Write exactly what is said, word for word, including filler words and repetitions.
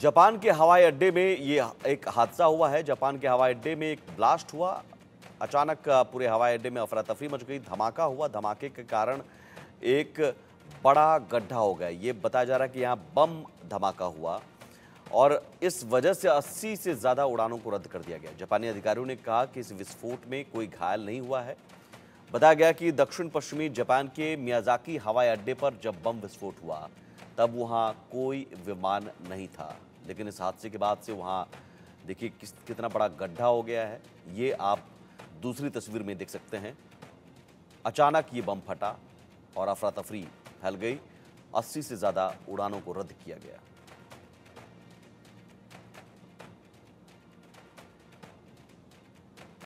Japan के हवाई अड्डे में ये एक हादसा हुआ है। जापान के हवाई अड्डे में एक ब्लास्ट हुआ, अचानक पूरे हवाई अड्डे में अफरा तफरी मच गई, धमाका हुआ। धमाके के कारण एक बड़ा गड्ढा हो गया। ये बताया जा रहा है कि यहाँ बम धमाका हुआ और इस वजह से अस्सी से ज़्यादा उड़ानों को रद्द कर दिया गया। जापानी अधिकारियों ने कहा कि इस विस्फोट में कोई घायल नहीं हुआ है। बताया गया कि दक्षिण पश्चिमी जापान के मियाजाकी हवाई अड्डे पर जब बम विस्फोट हुआ तब वहाँ कोई विमान नहीं था, लेकिन इस हादसे के बाद से वहाँ देखिए किस कितना बड़ा गड्ढा हो गया है। ये आप दूसरी तस्वीर में देख सकते हैं। अचानक ये बम फटा और अफरा तफरी फैल गई। अस्सी से ज़्यादा उड़ानों को रद्द किया गया।